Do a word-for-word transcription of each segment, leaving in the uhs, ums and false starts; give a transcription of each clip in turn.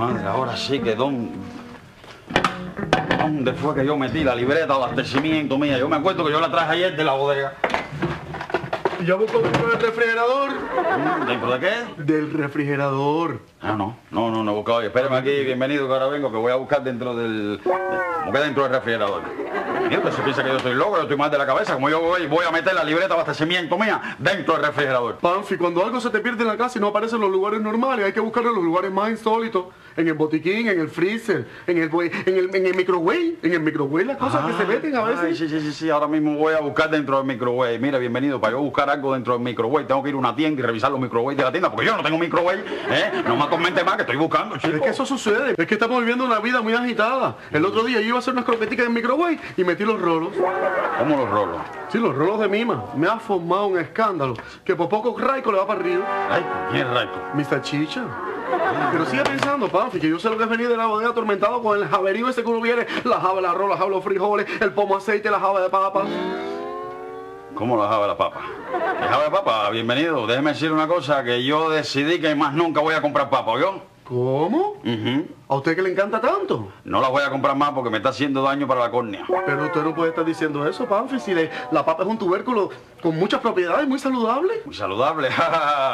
madre, ahora sí que don... ¿Dónde fue que yo metí la libreta de abastecimiento mía? Yo me acuerdo que yo la traje ayer de la bodega. ¿Y yo busco dentro del refrigerador? ¿Dentro de qué? Del refrigerador. Ah, no, no, no, no he buscado. Oye, espérame aquí, bienvenido, que ahora vengo, que voy a buscar dentro del... Como que dentro del refrigerador. Mierda, se piensa que yo soy loco, yo estoy mal de la cabeza. Como yo voy, voy a meter la libreta de abastecimiento mía dentro del refrigerador. Panfi, cuando algo se te pierde en la casa y no aparece en los lugares normales, hay que buscarlo en los lugares más insólitos. En el botiquín, en el freezer, en el, en el, en el microwave, en el microwave, las cosas ah, que se meten a veces. Ay, sí, sí, sí, sí, ahora mismo voy a buscar dentro del microwave. Mira, bienvenido, para yo buscar algo dentro del microwave tengo que ir a una tienda y revisar los microwaves de la tienda, porque yo no tengo microwave, ¿eh? No me comente más que estoy buscando, chico. Es que eso sucede, es que estamos viviendo una vida muy agitada. El otro día yo iba a hacer unas croqueticas en microwave y metí los rolos. ¿Cómo los rolos? Sí, los rolos de Mima. Me ha formado un escándalo, que por poco Raico le va para arriba. Raico, ¿quién es Raico? Mi salchicha. Pero sigue pensando, Panfi, que yo sé lo que es venir de la bodega atormentado con el javerío ese que uno viene. La java, la rola, la java, los frijoles, el pomo aceite, la java de papa. ¿Cómo la java de la papa? La java de papa, bienvenido. Déjeme decir una cosa, que yo decidí que más nunca voy a comprar papa, ¿oyó? ¿Cómo? Uh-huh. ¿A usted que le encanta tanto? No la voy a comprar más porque me está haciendo daño para la córnea. Pero usted no puede estar diciendo eso, Panfi, si le, la papa es un tubérculo con muchas propiedades, muy saludable. Muy saludable,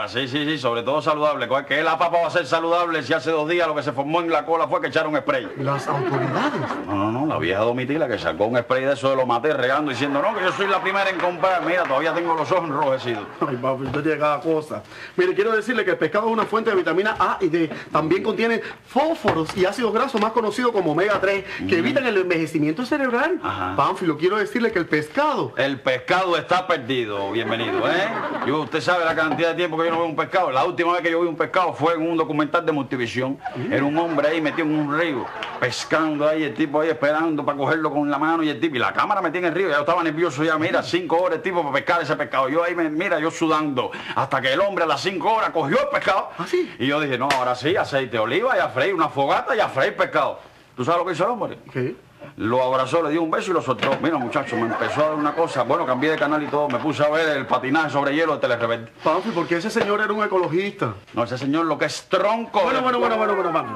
sí, sí, sí, sobre todo saludable. ¿Qué la papa va a ser saludable si hace dos días lo que se formó en la cola fue que echaron spray? ¿Las autoridades? No, no, no, la vieja Domitila que sacó un spray de eso de los maté regando diciendo no, que yo soy la primera en comprar. Mira, todavía tengo los ojos enrojecidos. Ay, Panfi, usted tiene cada cosa. Mire, quiero decirle que el pescado es una fuente de vitamina A y D. También contiene fósforos y ácidos grasos, más conocidos como omega tres, que mm. evitan el envejecimiento cerebral. Ajá. Panfilo, quiero decirle que el pescado... El pescado está perdido, bienvenido, ¿eh? Yo, usted sabe la cantidad de tiempo que yo no veo un pescado. La última vez que yo vi un pescado fue en un documental de Multivisión. Mm. Era un hombre ahí metido en un río, pescando ahí, el tipo ahí esperando para cogerlo con la mano y el tipo. Y la cámara metía en el río, ya yo estaba nervioso ya, mira, cinco horas el tipo para pescar ese pescado. Yo ahí, me, mira, yo sudando, hasta que el hombre a las cinco horas cogió el pescado. ¿Ah, sí? Y yo dije, no, ahora sí, hace aceite de oliva y a freír, una fogata y a freír pescado. ¿Tú sabes lo que hizo el hombre? ¿Qué? Lo abrazó, le dio un beso y lo soltó. Mira, muchacho, me empezó a dar una cosa. Bueno, cambié de canal y todo. Me puse a ver el patinaje sobre hielo de Telereverde. Panfi, porque ese señor era un ecologista. No, ese señor lo que es tronco. Bueno, bueno, bueno, bueno, bueno, bueno.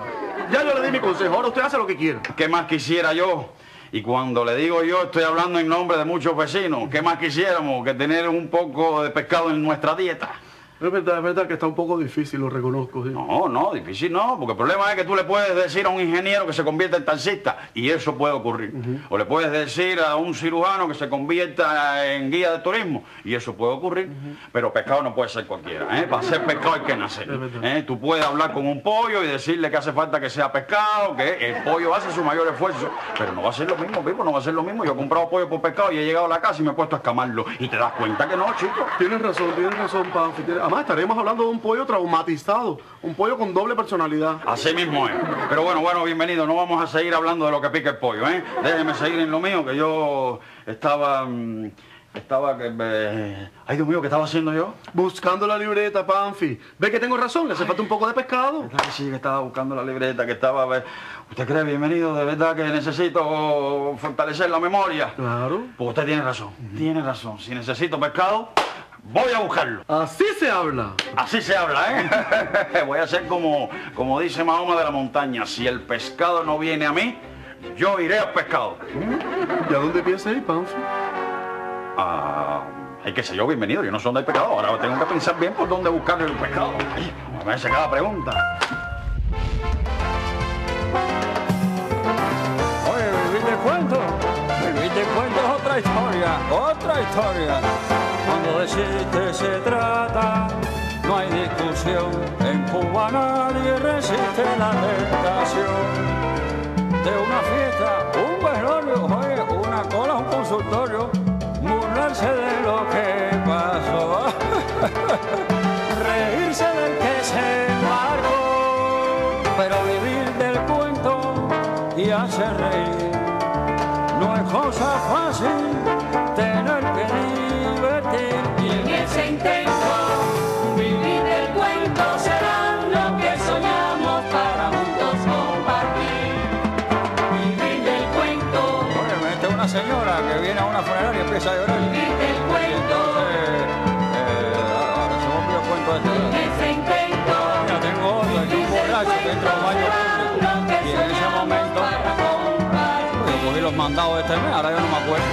Ya yo le di mi consejo, ahora usted hace lo que quiera. ¿Qué más quisiera yo? Y cuando le digo yo, estoy hablando en nombre de muchos vecinos. ¿Qué más quisiéramos que tener un poco de pescado en nuestra dieta? Es verdad, es verdad que está un poco difícil, lo reconozco. ¿Sí? No, no, difícil no, porque el problema es que tú le puedes decir a un ingeniero que se convierta en taxista, y eso puede ocurrir. Uh-huh. O le puedes decir a un cirujano que se convierta en guía de turismo, y eso puede ocurrir. Uh-huh. Pero pescado no puede ser cualquiera, ¿eh? Para ser pescado hay que nacer. ¿Eh? Tú puedes hablar con un pollo y decirle que hace falta que sea pescado, que el pollo hace su mayor esfuerzo, pero no va a ser lo mismo, Pipo, no va a ser lo mismo. Yo he comprado pollo por pescado y he llegado a la casa y me he puesto a escamarlo, y te das cuenta que no, chico. Tienes razón, tienes razón, Panfi. Además, estaremos hablando de un pollo traumatizado, un pollo con doble personalidad. Así mismo es. Pero bueno, bueno, bienvenido. No vamos a seguir hablando de lo que pica el pollo, ¿eh? Déjeme seguir en lo mío, que yo estaba... Estaba... Eh, ay, Dios mío, ¿qué estaba haciendo yo? Buscando la libreta, Panfi. ¿Ve que tengo razón? Le hace falta un poco de pescado. Claro que sí, que estaba buscando la libreta, que estaba... Eh, ¿Usted cree, bienvenido, de verdad que necesito fortalecer la memoria? Claro. Pues usted tiene razón, mm-hmm. tiene razón. Si necesito pescado... Voy a buscarlo. Así se habla. Así se habla, ¿eh? Voy a hacer como, como dice Mahoma de la montaña. Si el pescado no viene a mí, yo iré al pescado. ¿Y a dónde piensa ir, Panfi? Ah, hay que ser yo, bienvenido. Yo no sé dónde hay pescado. Ahora tengo que pensar bien por dónde buscar el pescado. Ay, me hace cada pregunta. Oye, Vivir Del Cuento. Vivir Del Cuento es otra historia. Otra historia. Cuando de chiste se trata, no hay discusión. En Cuba nadie resiste la tentación de una fiesta, un velorio, oye, una cola, un consultorio, burlarse de lo que pasó, reírse del que se embargó, pero vivir del cuento y hacer reír no es cosa fácil. Señora que viene a una funeraria y empieza a llorar. Vivir del cuento. Entonces, eh, ahora se volvió el cuento de este. Mira, tengo otro, hay un borracho que entra a un baño público. mandado este mes, ahora yo no me acuerdo.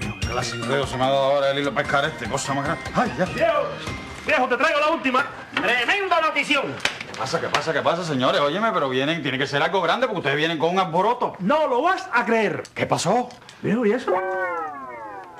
Qué clase de reo se me ha dado ahora el hilo pescar este, cosa más grande. ¡Ay, ya! ¡Viejo! ¡Viejo, te traigo la última! ¡Tremenda notición! ¿Qué pasa, qué pasa, qué pasa, señores? Óyeme, pero vienen, tiene que ser algo grande porque ustedes vienen con un alboroto. No lo vas a creer. ¿Qué pasó? Viejo, ¿y eso?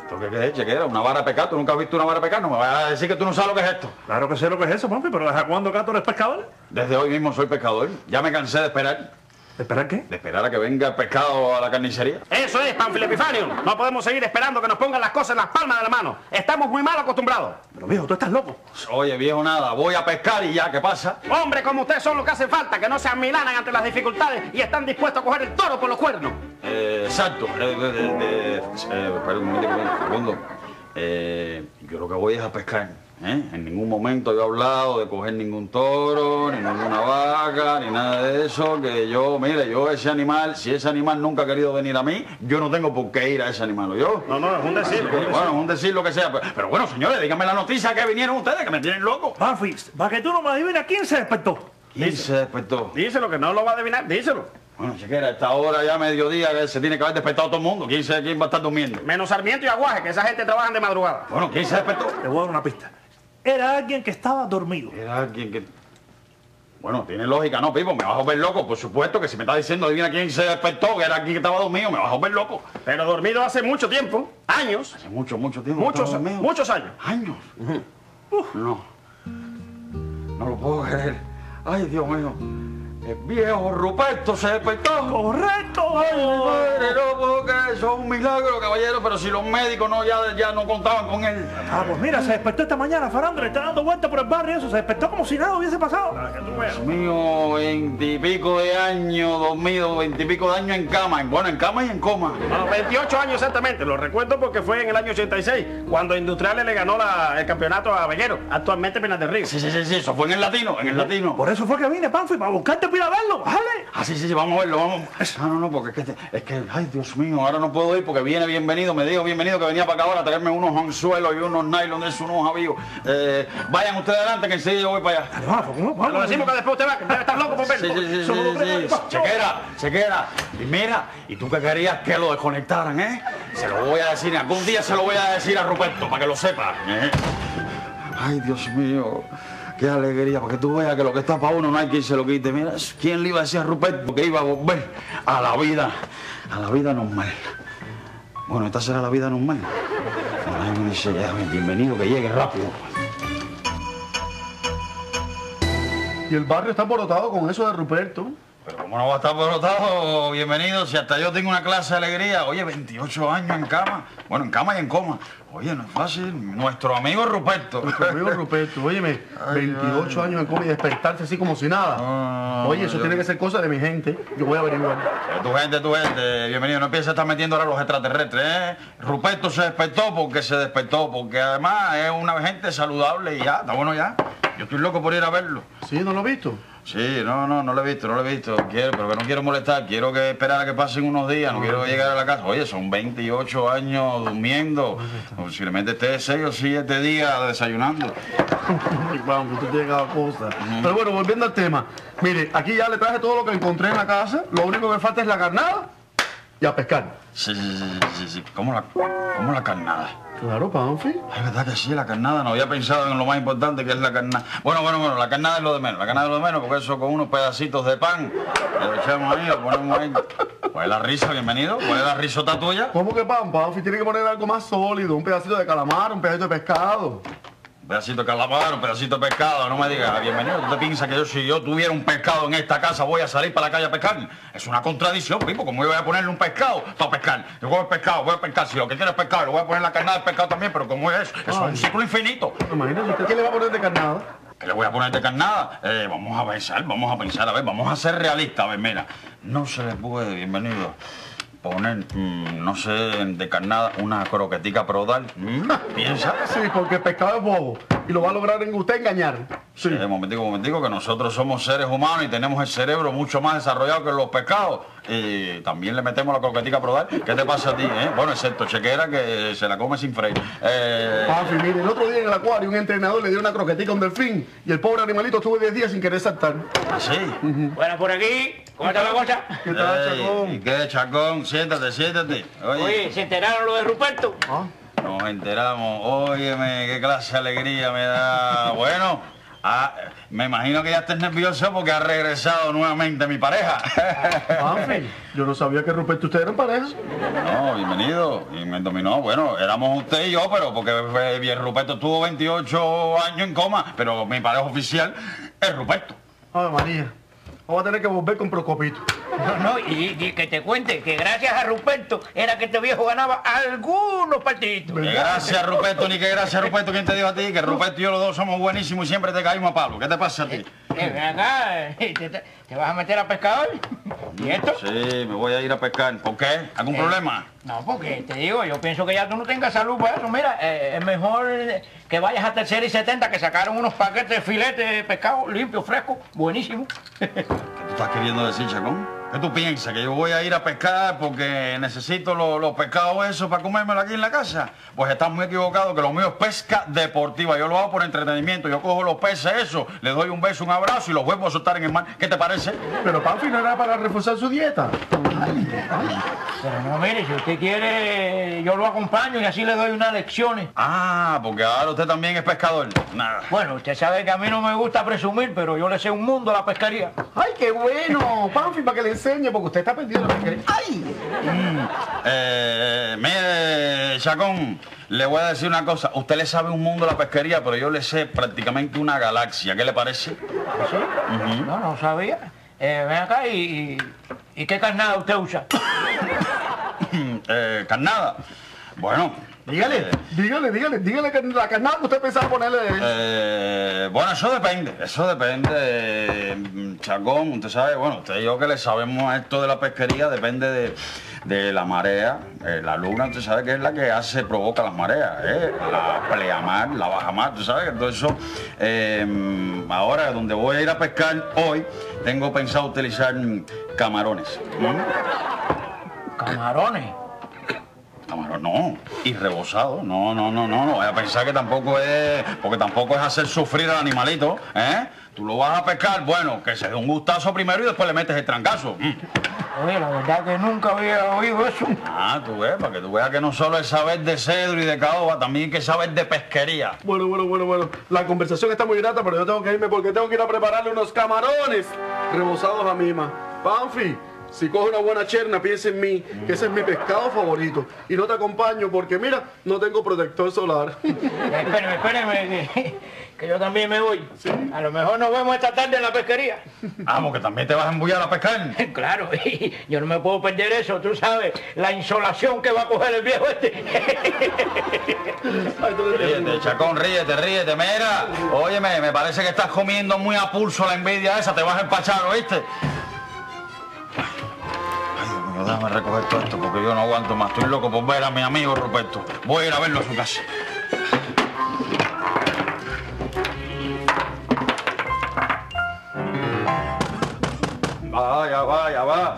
¿Tú qué crees, chequera? ¿Una vara de pescar? ¿Tú nunca has visto una vara de pescar? No me vayas a decir que tú no sabes lo que es esto. Claro que sé lo que es eso, papi, pero ¿desde cuándo acá tú eres pescador? Desde hoy mismo soy pescador. Ya me cansé de esperar. ¿De esperar qué? De esperar a que venga el pescado a la carnicería. Eso es, Panfilo Epifanio. No podemos seguir esperando que nos pongan las cosas en las palmas de la mano. Estamos muy mal acostumbrados. Pero viejo, tú estás loco. Oye, viejo, nada. Voy a pescar y ya, ¿qué pasa? Hombre, como ustedes son los que hacen falta, que no se amilanan ante las dificultades y están dispuestos a coger el toro por los cuernos. Eh, exacto. Eh, eh, eh, eh, espera un momento, un segundo. Eh, yo lo que voy es a pescar. ¿Eh? En ningún momento yo he hablado de coger ningún toro, ni ninguna vaca, ni nada de eso, que yo, mire, yo ese animal, si ese animal nunca ha querido venir a mí, yo no tengo por qué ir a ese animal, ¿o yo? No, no, es un decir. Que, es un bueno, es un decir lo que sea, pero, pero bueno, señores, díganme la noticia que vinieron ustedes, que me tienen loco. Barfix, para que tú no me adivines, ¿quién se despertó? ¿Quién díselo. se despertó? Díselo, que no lo va a adivinar, díselo. Bueno, chequera, a esta hora ya mediodía que se tiene que haber despertado todo el mundo. ¿Quién sabe quién va a estar durmiendo? Menos Sarmiento y Aguaje, que esa gente trabajan de madrugada. Bueno, ¿quién se despertó? Te voy a dar una pista. Era alguien que estaba dormido. Era alguien que... Bueno, tiene lógica, ¿no, Pipo? Me vas a volver loco. Por supuesto que si me estás diciendo, adivina quién se despertó, que era alguien que estaba dormido, me vas a volver loco. Pero dormido hace mucho tiempo. Años. Hace mucho, mucho tiempo. Muchos, muchos años. ¿Años? Uh, no. No lo puedo creer. Ay, Dios mío. El viejo Ruperto se despertó. ¡Correcto! Ay, madre, no puedo creer. Eso es un milagro, caballero, pero si los médicos no ya, ya no contaban con él. Ah, pues mira, se despertó esta mañana, Farandra, le está dando vueltas por el barrio, eso, se despertó como si nada hubiese pasado. Claro, que tú veas. Dios mío, veintipico de años, dormido, veintipico de años en cama, bueno, en cama y en coma. No, veintiocho años exactamente, lo recuerdo porque fue en el año ochenta y seis, cuando Industriales le ganó la, el campeonato a Bellero, actualmente Pinar del Río. Sí, sí, sí, sí, eso fue en el Latino, en el Latino. Por eso fue que vine, Panfilo, para buscarte. ¡Mira, a verlo! ¡Vale! Ah, sí, sí, sí, vamos a verlo, vamos. Ah, no, no, porque es que, es que, ay, Dios mío, ahora no puedo ir porque viene Bienvenido, me dijo Bienvenido que venía para acá ahora a traerme unos anzuelos y unos nylon de esos, unos avíos. Eh, vayan ustedes adelante que enseguida yo voy para allá. Vamos, vamos, vamos. Lo decimos que después usted va, que usted está loco por verlo. Sí, sí, sí, sí, sí. Chequera, chequera. Y mira, ¿y tú qué querías que lo desconectaran, eh? Se lo voy a decir, algún día se lo voy a decir a Ruperto, para que lo sepa. ¿Eh? Ay, Dios mío. Qué alegría, porque tú veas que lo que está para uno no hay quien se lo quite. Mira, ¿quién le iba a decir a Ruperto que iba a volver a la vida, a la vida normal? Bueno, esta será la vida normal. Ay, me dice, ya, bienvenido, que llegue rápido. Y el barrio está alborotado con eso de Ruperto. Pero cómo no va a estar alborotado, Bienvenido, si hasta yo tengo una clase de alegría. Oye, veintiocho años en cama, bueno, en cama y en coma. Oye, no es fácil. Nuestro amigo Ruperto. Nuestro amigo Ruperto. Óyeme, veintiocho años en coma y despertarse así como si nada. No, Oye, eso yo... tiene que ser cosa de mi gente. Yo voy a averiguar. Tu gente, tu gente. Bienvenido. No empieces a estar metiendo ahora los extraterrestres, ¿eh? Ruperto se despertó porque se despertó. Porque además es una gente saludable y ya. Está bueno ya. Yo estoy loco por ir a verlo. ¿Sí? ¿No lo has visto? Sí, no, no, no lo he visto, no lo he visto. Quiero, pero que no quiero molestar. Quiero que esperar a que pasen unos días. No quiero llegar a la casa. Oye, son veintiocho años durmiendo. Posiblemente esté seis o siete días desayunando. Vamos, tú tienes cada cosa. Mm. Pero bueno, volviendo al tema. Mire, aquí ya le traje todo lo que encontré en la casa. Lo único que falta es la carnada y a pescar. Sí, sí, sí, sí, sí. ¿Cómo la, cómo la carnada? Claro, Panfi. Es verdad que sí, la carnada. No había pensado en lo más importante que es la carnada. Bueno, bueno, bueno, la carnada es lo de menos. La carnada es lo de menos porque eso con unos pedacitos de pan que lo echamos ahí, lo ponemos ahí. ¿Cuál es la risa, Bienvenido? ¿Cuál es la risota tuya? ¿Cómo que pan, Panfi? Tiene que poner algo más sólido. Un pedacito de calamar, un pedacito de pescado. Un pedacito de calamar, un pedacito de pescado. No me digas, Bienvenido. ¿Tú te piensas que yo, si yo tuviera un pescado en esta casa, voy a salir para la calle a pescar? Es una contradicción, Pipo. ¿Cómo yo voy a ponerle un pescado para pescar? Yo voy a pescado, voy a pescar. Si lo que quiero es pescado, lo voy a poner en la carnada de pescado también. Pero ¿cómo es eso? Eso es un ciclo infinito. Imagínate, ¿usted qué le va a poner de carnada? ¿Qué le voy a poner de carnada? Eh, vamos a pensar, vamos a pensar. A ver, vamos a ser realistas. A ver, mira. No se le puede, Bienvenido, poner, mmm, no sé, de carnada, una croquetica prodal. ¿Piensa? Sí, porque el pescado es bobo y lo va a lograr en usted engañar. Sí. Eh, momentico, momentico, que nosotros somos seres humanos y tenemos el cerebro mucho más desarrollado que los pescados. Y también le metemos la coquetica a probar. ¿Qué te pasa a ti, eh? Bueno, excepto Chequera, que se la come sin freír. Eh... Papi, mire, el otro día en el acuario un entrenador le dio una croquetica a un delfín y el pobre animalito estuvo diez días sin querer saltar. ¿Ah, sí? Uh-huh. Bueno, por aquí... ¿Cómo está la cosa? ¿Qué tal, Ey, Chacón? ¿Y qué, Chacón? Siéntate, siéntate. Oye, Oye ¿se enteraron lo de Ruperto? ¿Ah? Nos enteramos. Óyeme, qué clase de alegría me da. Bueno, ah, me imagino que ya estés nervioso porque ha regresado nuevamente mi pareja. Manfred, yo no sabía que Ruperto y usted eran pareja. No, bienvenido. Y me dominó. Bueno, éramos usted y yo, pero porque bien Ruperto estuvo veintiocho años en coma, pero mi pareja oficial es Ruperto. Ay, María. Vamos a tener que volver con Procopito. No, no, y, y que te cuente que gracias a Ruperto era que este viejo ganaba algunos partiditos. Que gracias, Ruperto, ni que gracias, Ruperto. ¿Quién te dijo a ti? Que Ruperto y yo los dos somos buenísimos y siempre te caímos a palo. ¿Qué te pasa a ti? Eh, acá, eh, te, ¿te vas a meter a pescador? ¿Y esto? Sí, me voy a ir a pescar. ¿Por qué? ¿Algún eh, problema? No, porque te digo, yo pienso que ya tú no tengas salud para eso. Mira, eh, es mejor que vayas a tercera y setenta, que sacaron unos paquetes de filetes de pescado limpio, fresco, buenísimo. ¿Qué tú estás queriendo decir, Chacón? ¿Qué tú piensas? ¿Que yo voy a ir a pescar porque necesito los, los pescados esos para comérmelo aquí en la casa? Pues estás muy equivocado, que lo mío es pesca deportiva. Yo lo hago por entretenimiento. Yo cojo los peces esos, les doy un beso, un abrazo y los vuelvo a soltar en el mar. ¿Qué te parece? Pero Panfi no era para reforzar su dieta. Ay, ay. Pero no, mire, si usted quiere, yo lo acompaño y así le doy unas lecciones. Ah, porque ahora usted también es pescador. Nada. Bueno, usted sabe que a mí no me gusta presumir, pero yo le sé un mundo a la pescaría. ¡Ay, qué bueno! Panfi, para que le enseñe, porque usted está perdido en la pescaría. ¡Ay! Mm, eh, mire, Chacón, le voy a decir una cosa. Usted le sabe un mundo a la pescaría, pero yo le sé prácticamente una galaxia. ¿Qué le parece? ¿Sí? Uh-huh. No, no sabía. Eh, ven acá y... ¿Y qué carnada usted usa? eh, ¿Carnada? Bueno... Dígale, eh, dígale, dígale, dígale que la carnada que usted pensaba ponerle... Eh, bueno, eso depende, eso depende, eh, Chacón, usted sabe, bueno, usted y yo que le sabemos esto de la pesquería, depende de, de la marea, eh, la luna, usted sabe que es la que hace, provoca las mareas, eh, la pleamar, la bajamar, usted sabe, entonces eso, eh, ahora donde voy a ir a pescar hoy, tengo pensado utilizar camarones. ¿Mm? ¿Camarones? Camarón, no, y rebozado, no, no, no, no, no, voy a pensar que tampoco es, porque tampoco es hacer sufrir al animalito, ¿eh? Tú lo vas a pescar, bueno, que se dé un gustazo primero y después le metes el trancazo. Mm. Oye, la verdad es que nunca había oído eso. Ah, tú ves, para que tú veas que no solo es saber de cedro y de caoba, también hay que saber de pesquería. Bueno, bueno, bueno, bueno, la conversación está muy grata, pero yo tengo que irme porque tengo que ir a prepararle unos camarones rebozados a Mima. Panfi, si coge una buena cherna, piensa en mí, que ese es mi pescado favorito. Y no te acompaño porque, mira, no tengo protector solar. Espérame, espérame, que, que yo también me voy. ¿Sí? A lo mejor nos vemos esta tarde en la pesquería. Vamos, que también te vas a embullar a pescar. Claro, y yo no me puedo perder eso, tú sabes, la insolación que va a coger el viejo este. Ríete, Chacón, ríete, ríete, mira. Óyeme, me parece que estás comiendo muy a pulso la envidia esa, te vas a empachar, ¿oíste? Déjame recoger todo esto porque yo no aguanto más. Estoy loco por ver a mi amigo Ruperto. Voy a ir a verlo a su casa. Vaya, vaya, va.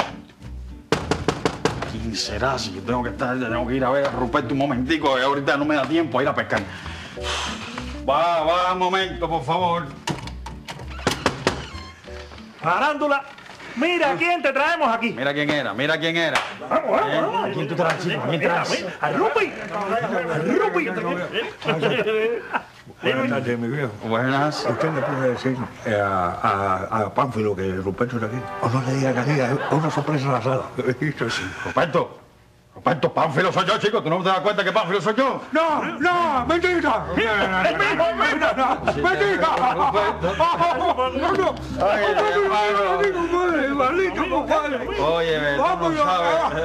¿Quién será? Si yo tengo que estar, tengo que ir a ver a Ruperto un momentico. Que ahorita no me da tiempo a ir a pescar. Va, va, un momento, por favor. Parándula. Mira quién te traemos aquí. Mira quién era, mira quién era. Vamos, vamos, ¿Eh? vamos. ¿Quién tú traes, chico? ¿Quién traes? ¡A Rupi! ¡A Rupi! Buenas tardes, mi viejo. Buenas. Usted le puede decir eh, a, a, a Panfilo que Ruperto está aquí. O no le diga que aquí, es una sorpresa en la sala. Ruperto. ¿Cuántos Panfilo soy yo, chico? ¿Tú no te das cuenta que Panfilo soy yo? ¡No! ¡No! ¡Mentira! ¡Mentira! ¡Mentira! Oye, tú no sabes...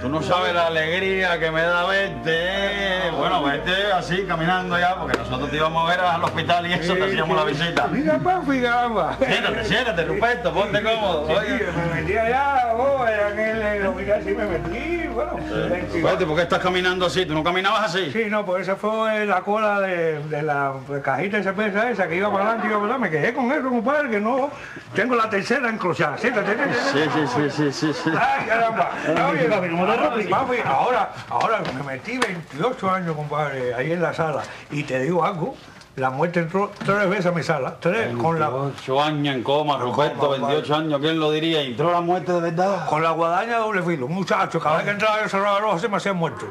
Tú no sabes la alegría que me da verte. Bueno, verte así, caminando ya, porque nosotros te íbamos a ver al hospital y eso, te hacíamos la visita. Mira, Panfi, caramba. Siéntate, siéntate, Ruperto, ponte cómodo. Oye, me metí allá, vos, en el hospital sí me metí. bueno. Sí. Espérate, ¿por qué estás caminando así? ¿Tú no caminabas así? Sí, no, pues esa fue la cola de, de la cajita de cerveza esa que iba para adelante y iba para adelante. Me quedé con eso, compadre, que no. Tengo la tercera encrochada. Sí, sí, sí, sí, sí. Ay, caramba. Ahora, ahora me metí veintiocho años, compadre, ahí en la sala. Y te digo algo. La muerte entró tres veces a mi sala, tres con la... veintiocho años en coma, Ruperto, veintiocho años, ¿quién lo diría? ¿Entró la muerte de verdad? Con la guadaña de doble filo, muchacho, cada vez que entraba yo cerraba los ojos se me hacían muerto.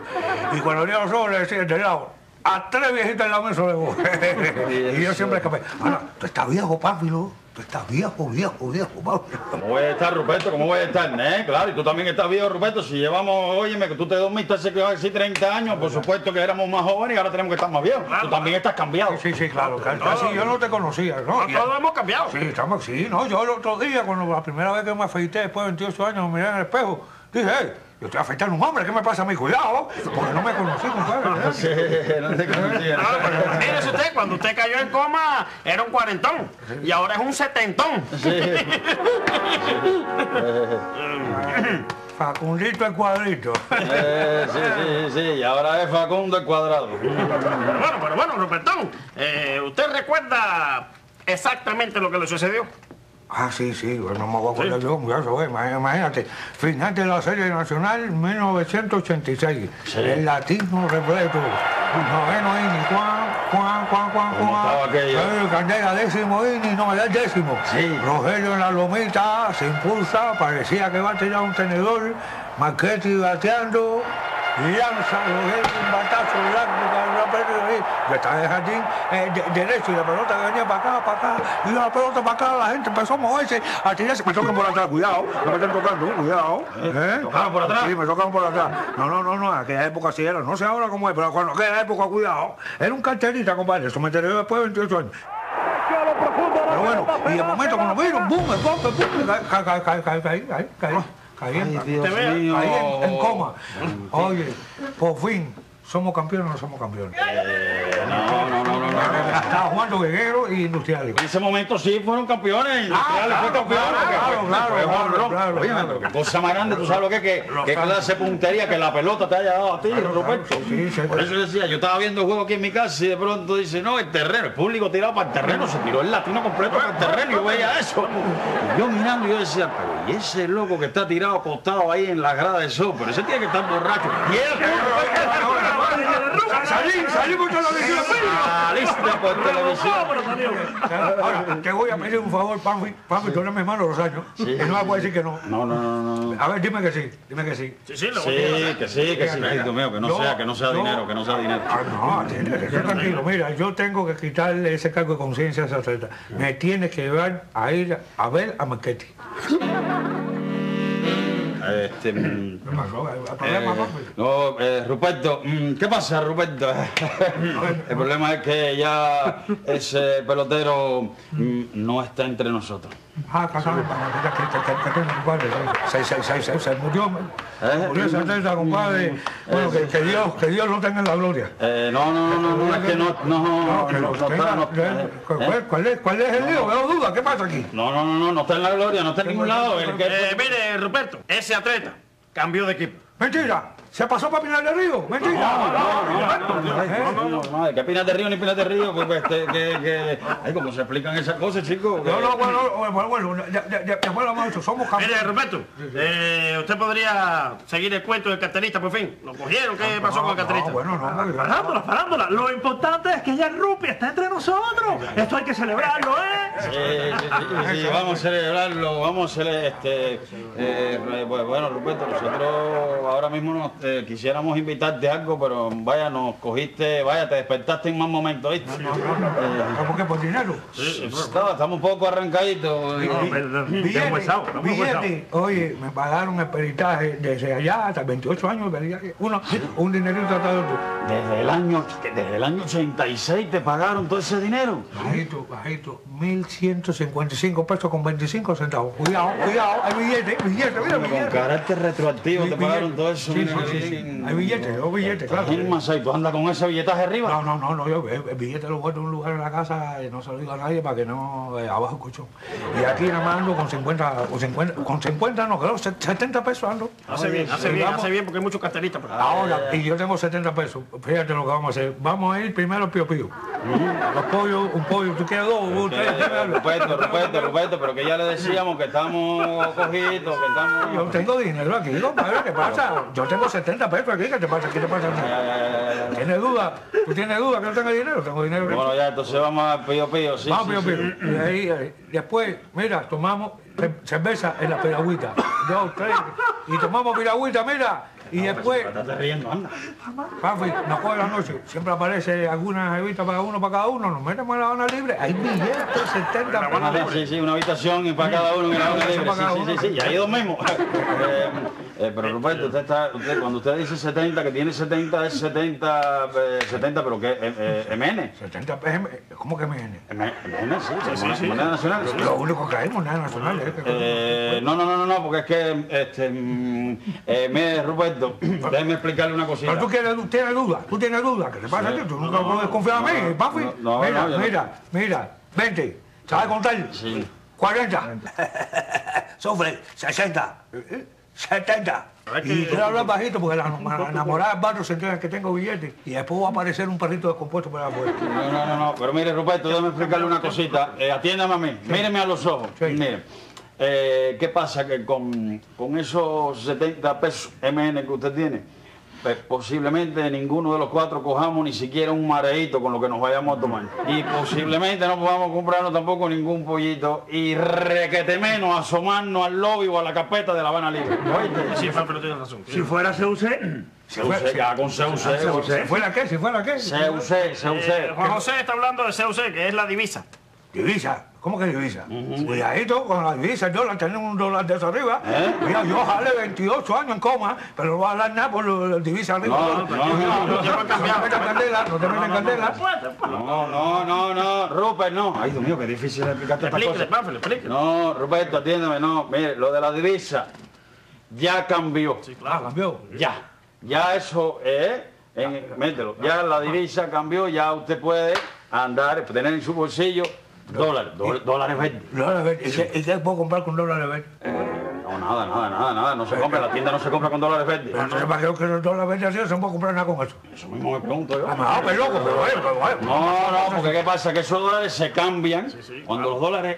Y cuando abría los ojos le decía, de lado, a tres viejitas en la mesa de y yo siempre escapé. Ahora, tú estás viejo, Panfilo. Tú estás viejo, viejo, viejo, Panfilo. ¿Cómo voy a estar, Ruperto? ¿Cómo voy a estar, eh? Claro, y tú también estás viejo, Ruperto. Si llevamos, óyeme, que tú te dormiste hace casi treinta años, por supuesto que éramos más jóvenes y ahora tenemos que estar más viejos. Claro, tú también estás cambiado. Sí, sí, claro. Casi claro, yo no te conocía, ¿no? Todos hemos cambiado. Sí, estamos, sí, no. Yo el otro día, cuando la primera vez que me afeité después de veintiocho años, me miré en el espejo, dije, hey, yo estoy afeitando a un hombre, ¿qué me pasa a mí? Cuidado, porque no me conocí, compadre. Sí, no te conocía. Claro, pero mírese usted, cuando usted cayó en coma, era un cuarentón. Y ahora es un setentón. Sí. Facundito el cuadrito. Eh, sí, sí, sí, y ahora es Facundo el cuadrado. Pero bueno, pero bueno, Rupertón, eh, ¿usted recuerda exactamente lo que le sucedió? Ah, sí, sí, no me voy a acordar yo, ya sabes, imagínate, final de la serie nacional mil novecientos ochenta y seis, el latino repleto, noveno inning, cuán, cuán, cuán, cuán, cuán, Candela décimo inning, no, era el décimo, Rogelio en la lomita, se impulsa, parecía que va a tirar un tenedor, Marquetti bateando, lanza Rogelio un batazo blanco para Ruperto y está de jardín eh, de, derecho y la pelota que venía para acá, para acá, y la pelota para acá, la gente empezó a moverse, a tirarse, me tocan por atrás, cuidado, no me están tocando, cuidado. ¿Eh? ¿Tocaron por atrás? Sí, me tocan por atrás. No, no, no, no, en aquella época sí era, no sé ahora cómo es, pero cuando en aquella época, cuidado, era un carterita, compadre, eso me enteré después de veintiocho años. Pero bueno, y de momento cuando vieron, boom, el golpe, boom, caí, caí, caí, caí, caí, caí, caí. Ahí en, en, en coma. Oye, por fin, ¿somos campeones o no somos campeones? Eh, no, no, no, no, no. Estaba jugando Bellero y Industriales. En ese momento sí fueron campeones. Industriales fue campeón. Claro, claro, claro. Oye, pero qué cosa más grande, tú sabes lo que es, que, qué clase puntería que la pelota te haya dado a ti, Ruperto. Por eso decía, yo estaba viendo el juego aquí en mi casa y de pronto dice, no, el terreno, el público tirado para el terreno, se tiró el latino completo para el terreno y yo veía eso. Y yo mirando, yo decía, pero y ese loco que está tirado acostado ahí en la grada de sol, pero ese tiene que estar borracho. Y él, Salí, salí por televisión. Saliste por televisión. Ahora, te voy a pedir un favor, Panfi. Panfi, tú eres mi hermano, Rosario. Sí. No me puedes decir que no. No, no, no. A ver, dime que sí, dime que sí. Sí, sí, lo voy a decir. Que sí, que sí, Dios mío, que no sea, que no sea dinero, que no sea dinero. No, tranquilo, mira, yo tengo que quitarle ese cargo de conciencia a esa atleta. Me tienes que llevar a ir a ver a Marquetti. Este, ¿Qué pasó? ¿El problema, eh, no, eh, Ruperto, ¿qué pasa, Ruperto? El problema es que ya ese pelotero no está entre nosotros. Ah, pasame, compadre. Se murió, murió esa atleta, compadre. Bueno, que Dios, que Dios no tenga la gloria. No, no, no, no, es que no, no, no. ¿Cuál es, cuál es el lío? Veo duda, ¿qué pasa aquí? No, no, no, no está en la gloria, no está en ningún lado. Mire, Ruperto, ese atleta cambió de equipo. Mentira. ¿Se pasó para Pinar del Río? ¡Mentira! No, no, no, no, no, no, que Pinar del Río ni Pinar del Río, porque este, que, que... ¿Cómo se explican esas cosas, chicos? No, no, bueno, bueno, bueno, ya, ya, ya, bueno, maestro, somos campeones. Mire, Ruperto, eh, ¿usted podría seguir el cuento del carterista, por fin? ¿Lo cogieron? ¿Qué pasó con el carterista? No, bueno, no, parándola, parándola. Lo importante es que ya Rupi está entre nosotros. Esto hay que celebrarlo, ¿eh? Sí, sí, sí, vamos a celebrarlo, vamos a celebrar, este... Eh, bueno, Ruperto, nosotros ahora mismo nos... Eh, quisiéramos invitarte a algo, pero vaya, nos cogiste, vaya, te despertaste en más momentos, ¿viste? No, no, no, no, no. ¿Por qué? ¿Por dinero? Sí, sí, no, estamos un poco arrancaditos. No, no, no, billete, oye, me pagaron el peritaje desde allá hasta veintiocho años, uno, un dinerito hasta el otro. Desde el año, desde el año ochenta y seis te pagaron todo ese dinero. Bajito, bajito, mil ciento cincuenta y cinco pesos con veinticinco centavos. Cuidado, cuidado, el billete, billete, mira, billete. Con carácter retroactivo te pagaron todo eso. sí, sí, sí. Hay billetes, yo billetes, claro. ¿Quién más hay? ¿Tú andas con ese billetaje arriba? No, no, no, no, yo el billete lo guardo en un lugar en la casa, no se lo digo a nadie para que no... Eh, abajo el colchón. Y aquí nada más ando con cincuenta, con cincuenta no, creo, setenta pesos ando. Hace bien, hace bien, hace bien, porque hay muchos cartelistas. Ahora, y yo tengo setenta pesos, fíjate lo que vamos a hacer. Vamos a ir primero al Pío Pío. Los pollos, un pollo, tú quieres dos, vos tres. Ruperto, Ruperto, Ruperto, pero que ya le decíamos que estamos cojitos, que estamos... Yo tengo dinero aquí, compadre, ¿qué pasa? Yo tengo setenta pesos aquí, ¿qué te pasa? ¿Qué te pasa? ¿Tienes duda? ¿Tú tienes duda que no tengo dinero? Tengo dinero. Bueno, ya, entonces vamos al Pío Pío, sí. Vamos al Pío Pío. Y ahí, después, mira, tomamos cerveza en la piragüita. Dos, tres, y tomamos piragüita, mira. Y no, después, riendo, anda. Papi, nos juega la noche, siempre aparece alguna revista para uno, para cada uno, nos metemos en La Habana Libre, hay billetes, setenta pesos. Sí, sí, una habitación y para cada uno en La Habana Libre, sí, sí, uno. sí, sí, y ahí dos mismos. eh, eh, pero Ruperto, usted está, usted, cuando usted dice setenta, que tiene setenta, es setenta, eh, setenta, pero que eh, M N. setenta, ¿cómo que M N? M N, sí, sí, sí, sí. Moneda nacional. Sí, sí. Lo único que hay es moneda nacional. Eh, eh, no, no, no, no, porque es que, este, eh, me, Ruperto, déjeme explicarle una cosita. Pero tú quieres, tienes dudas, tú tienes dudas, ¿qué te pasa? Sí. Tú nunca no, puedes confiar no, en mí, papi. No, no, mira, no, mira, no. mira, veinte, ¿sabes contar? Sí. cuarenta. Sofre, sesenta. setenta. Y quiero hablar bajito porque las enamoradas barro se enteran que tengo billetes y después va a aparecer un perrito descompuesto por la puerta. No, no, no, no. Pero mire, Ruperto, déjame explicarle una cosita. Eh, atiéndame a mí, sí. Míreme a los ojos. Sí. Mire. Eh, ¿Qué pasa? Que con, con esos setenta pesos M N que usted tiene, pues posiblemente ninguno de los cuatro cojamos ni siquiera un mareíto con lo que nos vayamos a tomar. Y posiblemente no podamos comprarnos tampoco ningún pollito y requete menos asomarnos al lobby o a la carpeta de La Habana Libre. Sí, pero tienes razón. Si fuera C U C... Se usé, ya con C U C. ¿Se fue la qué? ¿Se fue la qué? C U C, C U C. Juan José está hablando de C U C, que es la divisa. ¿Divisa? ¿Cómo que divisa? Cuidadito, uh -huh. con la divisa, el dólar, tener un dólar de eso arriba. ¿Eh? Mira, yo jale veintiocho años en coma, pero no voy a hablar nada por la divisa arriba. No, no, no, no, no, no, no, no, no, no, no, no, Rupert, no. Ay, Dios mío, qué difícil explicarte esta cosa. Explíquese, explíquese. No, Ruperto, atiéndeme, no. Mire, lo de la divisa ya cambió. Sí, claro, cambió. Ya, ya eso, eh, en, mételo. Ya la divisa cambió, ya usted puede andar, tener en su bolsillo... Dólares, dólares verdes. Dólares verdes. ¿Y qué puedo comprar con dólares verdes? Eh, no, nada, nada, nada, nada. No se compra, la tienda no se compra con dólares verdes. Pero no sé para qué los dólares verdes así no se puede comprar nada con eso. Eso mismo me pregunto yo. Ah, pero loco, pero eh, pero no, no, porque ¿qué pasa? Que esos dólares se cambian cuando los dólares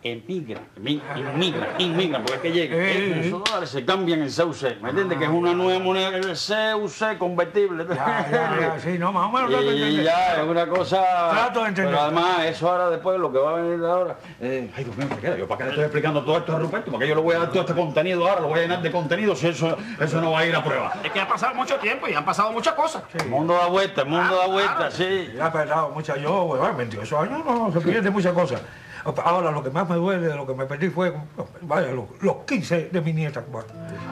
emigran, inmigran, inmigran, porque es que llegan. Esos dólares se cambian en C U C, ¿me entiendes? Que es una nueva moneda, el C U C convertible. Ya, ya, ya, sí, no, más o menos trato de entender. Y ya, es una cosa... Trato de entender. Pero además, eso ahora después, lo que va a venir ahora... Eh, ay, Dios mío, ¿qué queda? ¿Yo para qué le estoy explicando todo esto a Ruperto? Porque yo le voy a dar todo este contenido ahora, lo voy a llenar de contenido, si eso, eso no va a ir a prueba. Es que ha pasado mucho tiempo y han pasado muchas cosas. Sí. El mundo da vuelta, el mundo ah, da vuelta, claro. Sí. Ya ha pasado muchas, yo, bueno, veintiocho años, no, se pierde muchas cosas. Ahora, lo que más me duele de lo que me perdí fue, vaya, los, los quince de mi nieta.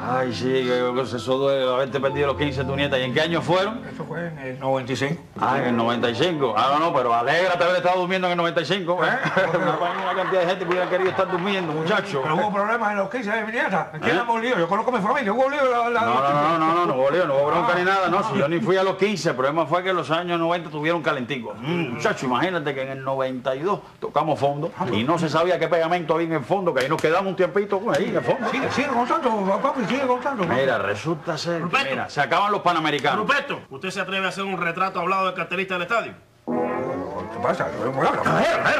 Ay, sí, eso duele, haberte perdido los quince de tu nieta. ¿Y en qué año fueron? Eso fue en el noventa y cinco. Ah, en el noventa y cinco. Ah, no, no, pero alégrate haber estado durmiendo en el noventa y cinco, ¿eh? Porque una cantidad de gente que hubiera querido estar durmiendo, muchachos. Pero hubo problemas en los quince de mi nieta. ¿Quién ¿Eh? hemos lío? Yo conozco a mi familia, hubo lío. La, la... No, no, no, no, no, no hubo lío, no hubo bronca ni nada, no. Si yo ni fui a los quince, el problema fue que en los años noventa tuvieron calenticos. Mm, muchachos, imagínate que en el noventa y dos tocamos fondo. Y no se sabía qué pegamento había en el fondo, que ahí nos quedamos un tiempito ahí en el fondo. Sigue, sigue contando, papi, sigue contando. Mira, resulta ser que, mira, se acaban los Panamericanos. Ruperto, ¿usted se atreve a hacer un retrato hablado del cartelista del estadio? ¿Qué pasa?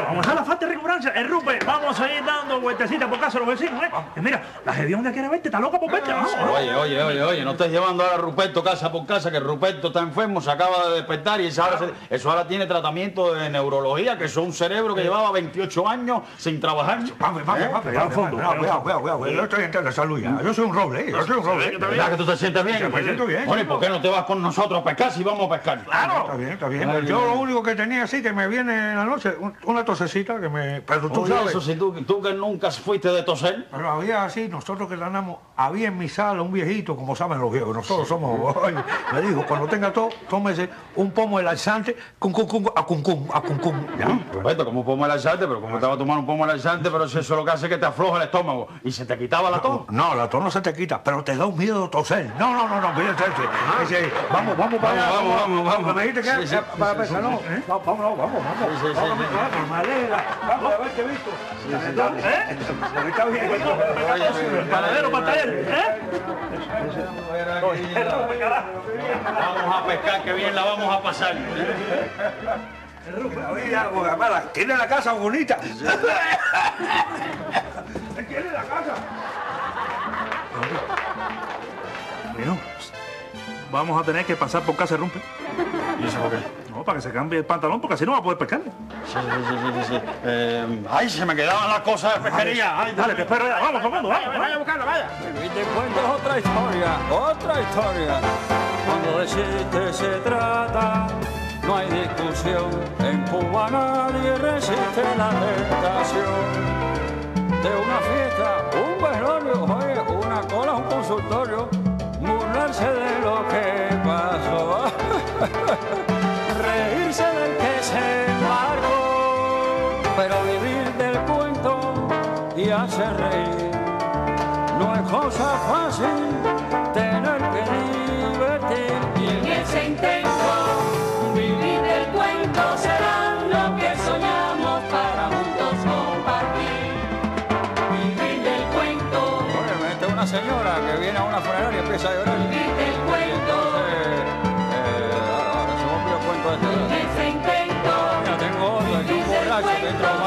Vamos a la falta de recuperancia. El Rupe, vamos a ir dando vueltecitas por casa a los vecinos, ¿eh? Que mira, la hedionda quiere verte, está loca por verte. Vamos, oye, oye, oye, oye, no estés llevando ahora a Ruperto casa por casa, que Ruperto está enfermo, se acaba de despertar y eso ahora, se, eso ahora tiene tratamiento de neurología, que es un cerebro que llevaba veintiocho años sin trabajar. Vamos, vamos, vamos, cuidado, cuidado, cuidado. Yo estoy entrando a salud ya. Yo soy un roble, ¿eh? Yo soy un roble. ¿Verdad que tú te sientes bien? Me siento bien. Oye, ¿por qué no te vas con nosotros a pescar si vamos a pescar? Claro. Está bien, está bien. Yo lo único que tenía así que me viene en la noche una tosecita que me... Pero tú Oye, sabes... Eso, si tú, tú que nunca fuiste de toser. Pero había así, nosotros que ganamos, había en mi sala un viejito, como saben los viejos, nosotros sí. somos... Ay, me dijo, cuando tenga todo, tómese un pomo de laxante, cum, cum, cum, a cum, cum, a cum, cum. Perfecto, como un pomo de laxante, pero como estaba tomando un pomo de laxante, pero si eso es lo que hace que te afloja el estómago. ¿Y se te quitaba la tos? No, no, la tos no se te quita, pero te da un miedo de toser. No, no, no, no, fíjate. Dice, vamos, vamos para allá. Vamos, vamos, vamos. ¿Me dijiste que era? Para pesar, no. Vamos, vamos, vamos. Me alegra. Vamos, a ver qué he visto. ¿Eh? Está bien. Panadero, pantalero, ¿eh? Vamos a pescar, que bien la vamos a pasar. Tiene la casa bonita. Tiene la casa. Bueno, vamos a tener que pasar por casa de Rumpe. ¿Y eso por qué? No, para que se cambie el pantalón, porque así no va a poder pescar. Sí, sí, sí, sí. Eh, ¡Ay, se me quedaban las cosas de pesquería! Ay, dale, te espero ya. Vamos, vamos, vamos. Vaya a buscarla, vaya. Y te cuento otra historia, otra historia. Cuando de chiste se trata, no hay discusión. En Cuba nadie resiste la tentación. De una fiesta, un velorio, oye, una cola, un consultorio. Burlarse de lo que pasó, reírse del que se embargó, pero vivir del cuento y hacer reír. No es cosa fácil tener que divertir. Y en ese intento, vivir del cuento será lo que soñamos para juntos compartir. Vivir del cuento. Oye, esta es una señora que viene a una funeraria y empieza a llorar. Vivir del cuento. Ahora se volvió el cuento de este. Yo tengo otro, tengo un borracho dentro de